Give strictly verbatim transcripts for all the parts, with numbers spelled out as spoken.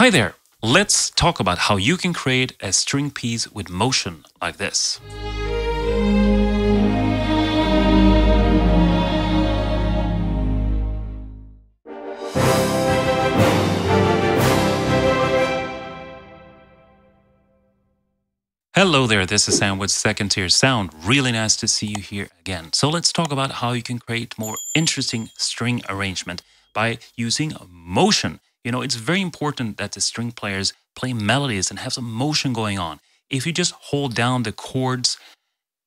Hi there! Let's talk about how you can create a string piece with motion like this. Hello there, this is Sam with Second Tier Sound. Really nice to see you here again. So let's talk about how you can create more interesting string arrangement by using motion. You know, it's very important that the string players play melodies and have some motion going on. If you just hold down the chords,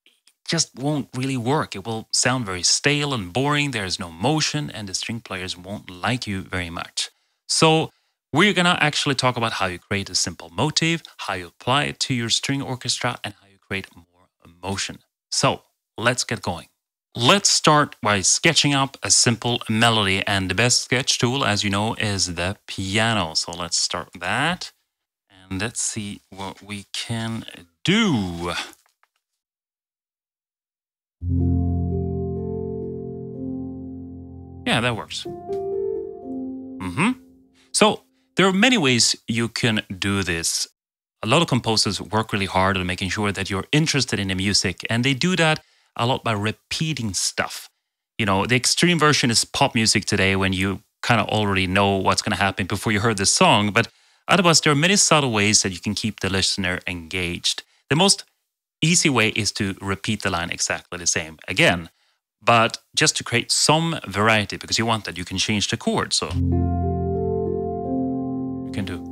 it just won't really work. It will sound very stale and boring. There's no motion and the string players won't like you very much. So we're gonna actually talk about how you create a simple motif, how you apply it to your string orchestra, and how you create more emotion. So let's get going. Let's start by sketching up a simple melody, and the best sketch tool, as you know, is the piano. So let's start with that, and let's see what we can do. Yeah, that works. Mm-hmm. So there are many ways you can do this. A lot of composers work really hard on making sure that you're interested in the music, and they do that a lot by repeating stuff. You know, the extreme version is pop music today, when you kind of already know what's going to happen before you heard the song, but otherwise there are many subtle ways that you can keep the listener engaged. The most easy way is to repeat the line exactly the same again, but just to create some variety, because you want that, you can change the chord. So can do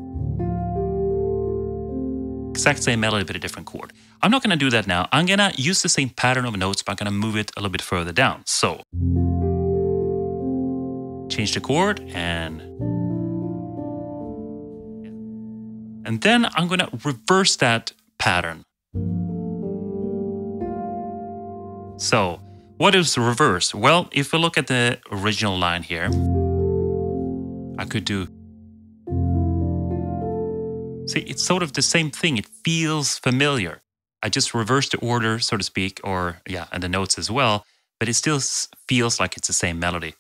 exact same melody but a different chord. I'm not going to do that now. I'm going to use the same pattern of notes, but I'm going to move it a little bit further down. So change the chord, and and then I'm going to reverse that pattern. So what is reverse? Well, if we look at the original line here, I could do. See, it's sort of the same thing. It feels familiar. I just reversed the order, so to speak, or yeah, and the notes as well, but it still feels like it's the same melody.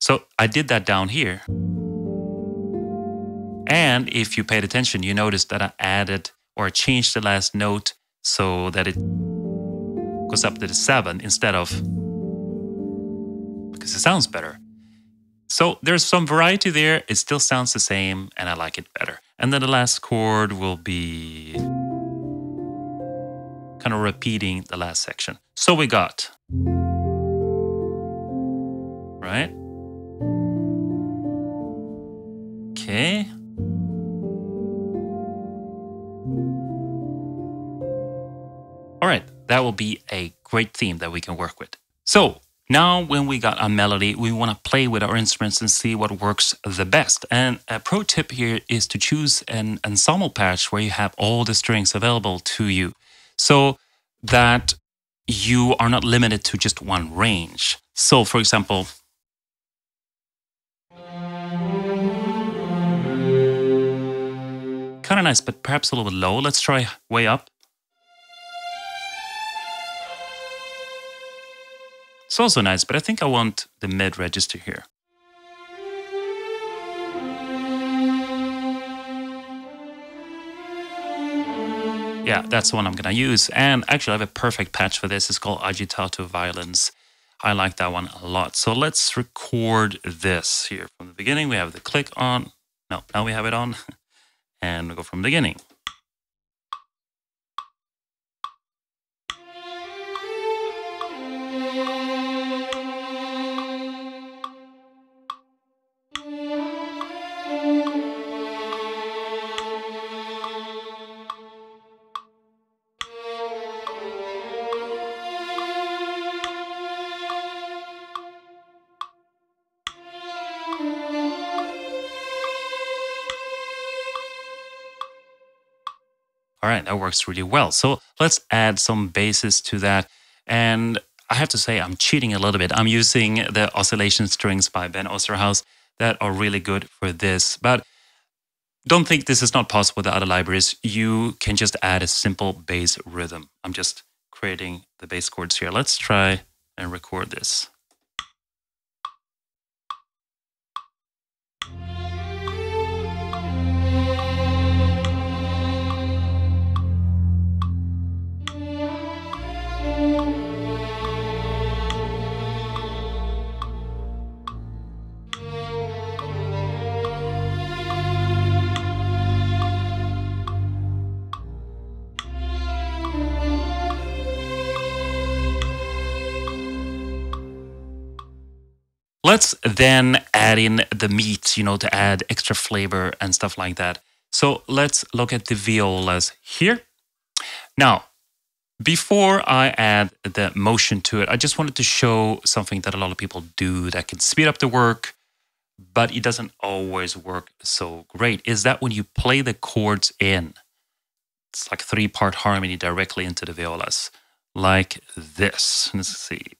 So I did that down here. And if you paid attention, you noticed that I added or changed the last note so that it goes up to the seven instead of, because it sounds better. So there's some variety there. It still sounds the same, and I like it better. And then the last chord will be kind of repeating the last section. So we got, right? Okay. All right, that will be a great theme that we can work with. So now, when we got a melody, we want to play with our instruments and see what works the best. And a pro tip here is to choose an ensemble patch where you have all the strings available to you, so that you are not limited to just one range. So, for example, kind of nice, but perhaps a little bit low. Let's try way up. It's also nice, but I think I want the mid register here. Yeah, that's the one I'm gonna use. And actually I have a perfect patch for this. It's called Agitato Violins. I like that one a lot. So let's record this here from the beginning. We have the click on. No, now we have it on. And we go from the beginning. All right, that works really well. So let's add some basses to that. And I have to say, I'm cheating a little bit. I'm using the oscillation strings by Ben Osterhaus that are really good for this. But don't think this is not possible with the other libraries. You can just add a simple bass rhythm. I'm just creating the bass chords here. Let's try and record this. Let's then add in the meat, you know, to add extra flavor and stuff like that. So let's look at the violas here. Now, before I add the motion to it, I just wanted to show something that a lot of people do that can speed up the work, but it doesn't always work so great, is that when you play the chords in, it's like three-part harmony directly into the violas, like this. Let's see.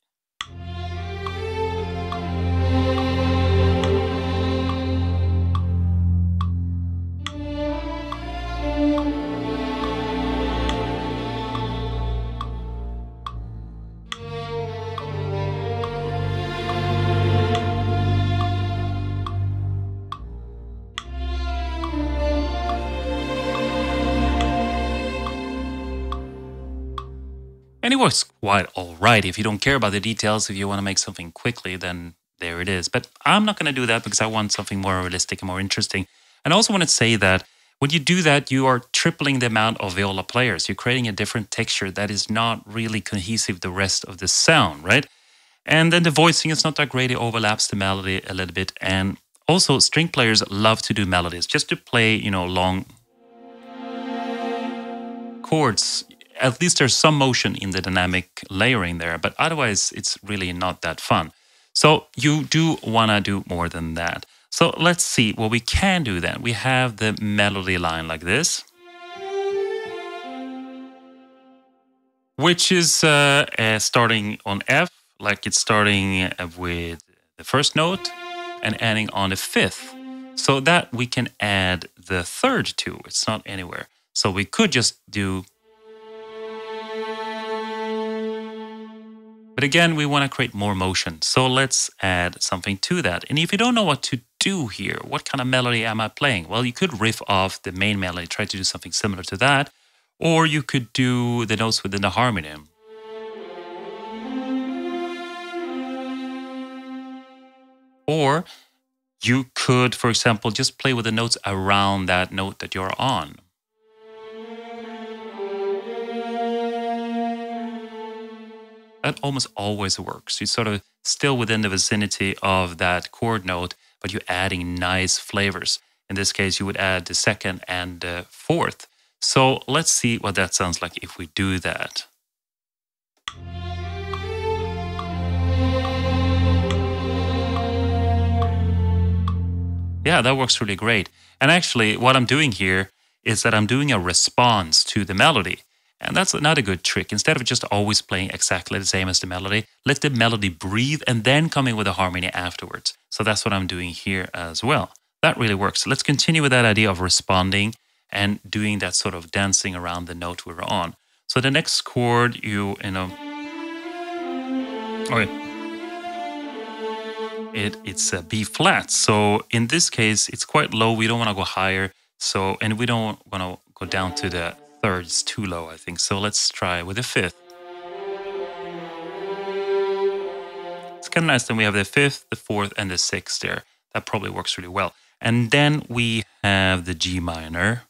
And it works quite all right. If you don't care about the details, if you want to make something quickly, then there it is. But I'm not going to do that because I want something more realistic and more interesting. And I also want to say that when you do that, you are tripling the amount of viola players. You're creating a different texture that is not really cohesive the rest of the sound, right? And then the voicing is not that great. It overlaps the melody a little bit. And also string players love to do melodies, just to play, you know, long chords. At least there's some motion in the dynamic layering there, but otherwise it's really not that fun. So you do want to do more than that. So let's see what we can do then. We have the melody line like this, which is uh, uh, starting on F, like it's starting with the first note and ending on the fifth. So that we can add the third to, it's not anywhere. So we could just do. But again, we want to create more motion. So let's add something to that. And if you don't know what to do here, what kind of melody am I playing? Well, you could riff off the main melody, try to do something similar to that. Or you could do the notes within the harmony. Or you could, for example, just play with the notes around that note that you're on. That almost always works. You're sort of still within the vicinity of that chord note, but you're adding nice flavors. In this case, you would add the second and the fourth. So let's see what that sounds like if we do that. Yeah, that works really great. And actually, what I'm doing here is that I'm doing a response to the melody. And that's another good trick. Instead of just always playing exactly the same as the melody, let the melody breathe and then come in with a harmony afterwards. So that's what I'm doing here as well. That really works. So let's continue with that idea of responding and doing that sort of dancing around the note we're on. So the next chord, you, you know, okay. it, it's a B flat. So in this case, it's quite low. We don't want to go higher. So, and we don't want to go down to the third's too low, I think. So let's try with the fifth. It's kind of nice that we have the fifth, the fourth, and the sixth there. That probably works really well. And then we have the G minor.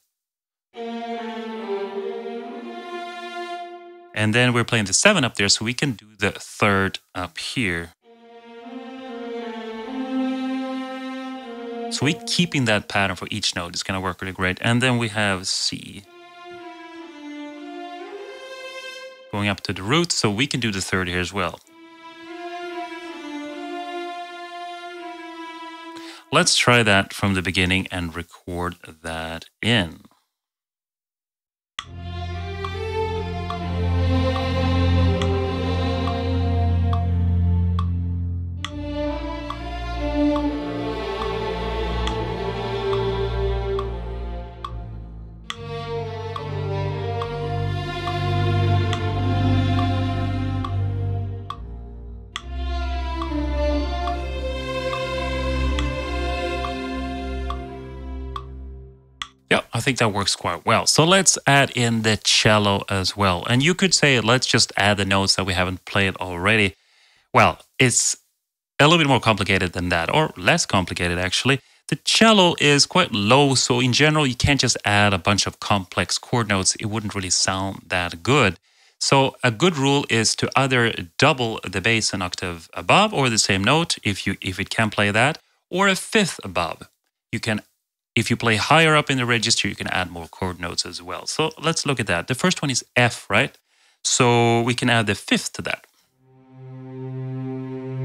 And then we're playing the seven up there, so we can do the third up here. So we're keeping that pattern for each note. It's going to work really great. And then we have C, going up to the root, so we can do the third here as well. Let's try that from the beginning and record that in. I think that works quite well. So let's add in the cello as well. And you could say, let's just add the notes that we haven't played already. Well, it's a little bit more complicated than that, or less complicated actually. The cello is quite low, so in general, you can't just add a bunch of complex chord notes. It wouldn't really sound that good. So a good rule is to either double the bass an octave above or the same note if you if it can play that, or a fifth above. You can, if you play higher up in the register, you can add more chord notes as well. So let's look at that. The first one is F, right? So we can add the fifth to that.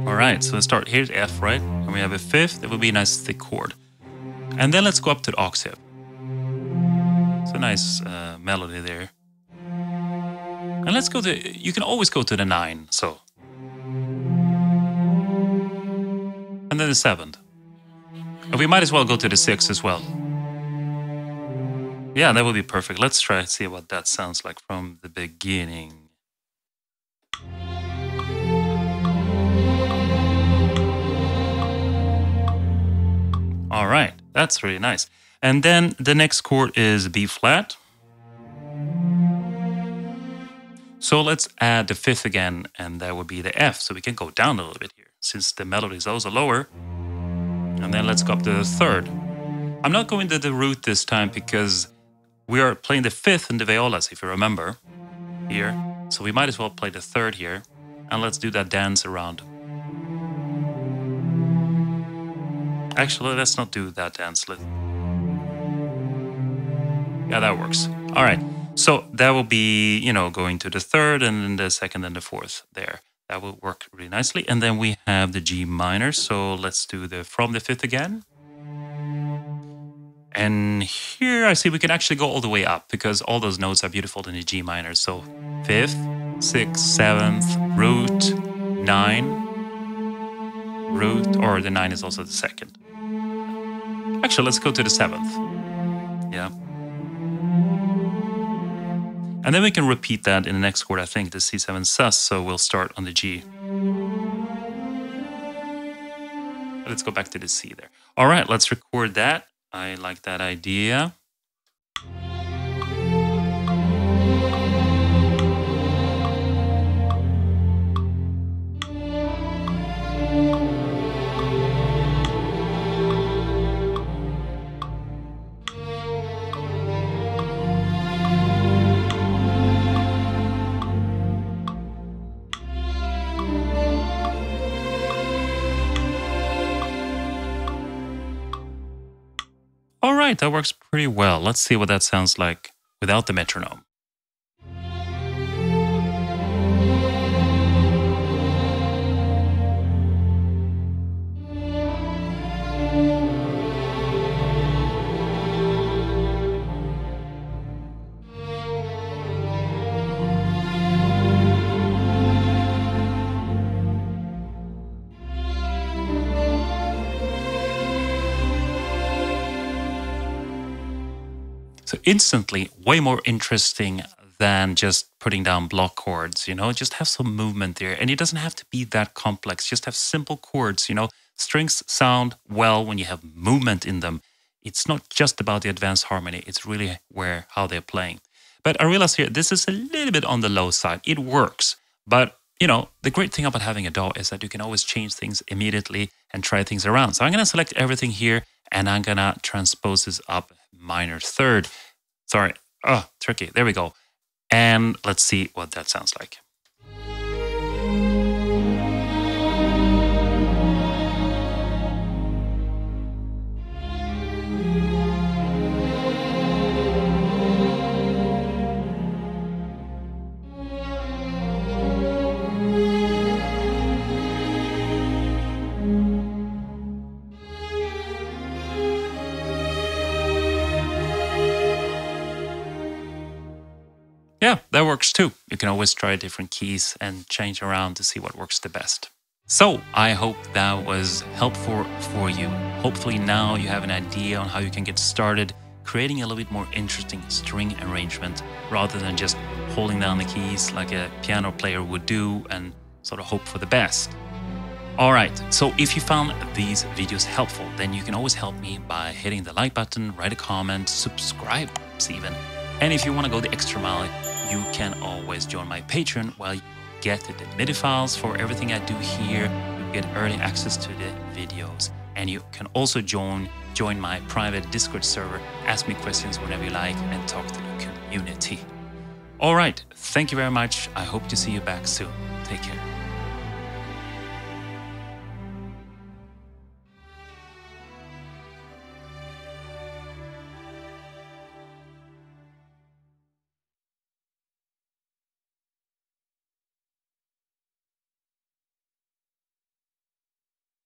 All right, so let's start. Here's F, right? And we have a fifth. It would be a nice thick chord. And then let's go up to the octave. It's a nice uh, melody there. And let's go to, you can always go to the nine, so. And then the seventh. And we might as well go to the six as well. Yeah, that would be perfect. Let's try and see what that sounds like from the beginning. All right, that's really nice. And then the next chord is B flat. So let's add the fifth again, and that would be the F. So we can go down a little bit here, since the melody is also lower. And then let's go up to the third. I'm not going to the root this time because we are playing the fifth in the violas, if you remember, here. So we might as well play the third here. And let's do that dance around. Actually, let's not do that dance. Yeah, that works. All right. So that will be, you know, going to the third and then the second and the fourth there. That will work really nicely. And then we have the G minor. So let's do the from the fifth again. And here I see we can actually go all the way up because all those notes are beautiful in the G minor. So fifth, sixth, seventh, root, nine. Root, or the nine is also the second. Actually, let's go to the seventh. Yeah. And then we can repeat that in the next chord, I think, the C seven sus, so we'll start on the G. Let's go back to the C there. All right, let's record that. I like that idea. That works pretty well. Let's see what that sounds like without the metronome. So instantly, way more interesting than just putting down block chords, you know, just have some movement there. And it doesn't have to be that complex, just have simple chords, you know. Strings sound well when you have movement in them. It's not just about the advanced harmony, it's really where, how they're playing. But I realize here, this is a little bit on the low side. It works, but you know, the great thing about having a D A W is that you can always change things immediately and try things around. So I'm gonna select everything here and I'm gonna transpose this up minor third. Sorry, oh, tricky, there we go. And let's see what that sounds like. Yeah, that works too. You can always try different keys and change around to see what works the best. So I hope that was helpful for you. Hopefully now you have an idea on how you can get started creating a little bit more interesting string arrangement rather than just holding down the keys like a piano player would do and sort of hope for the best. All right, so if you found these videos helpful, then you can always help me by hitting the like button, write a comment, subscribe even. And if you want to go the extra mile, you can always join my Patreon while you get the MIDI files for everything I do here. You get early access to the videos. And you can also join, join my private Discord server, ask me questions whenever you like, and talk to the community. All right, thank you very much. I hope to see you back soon. Take care.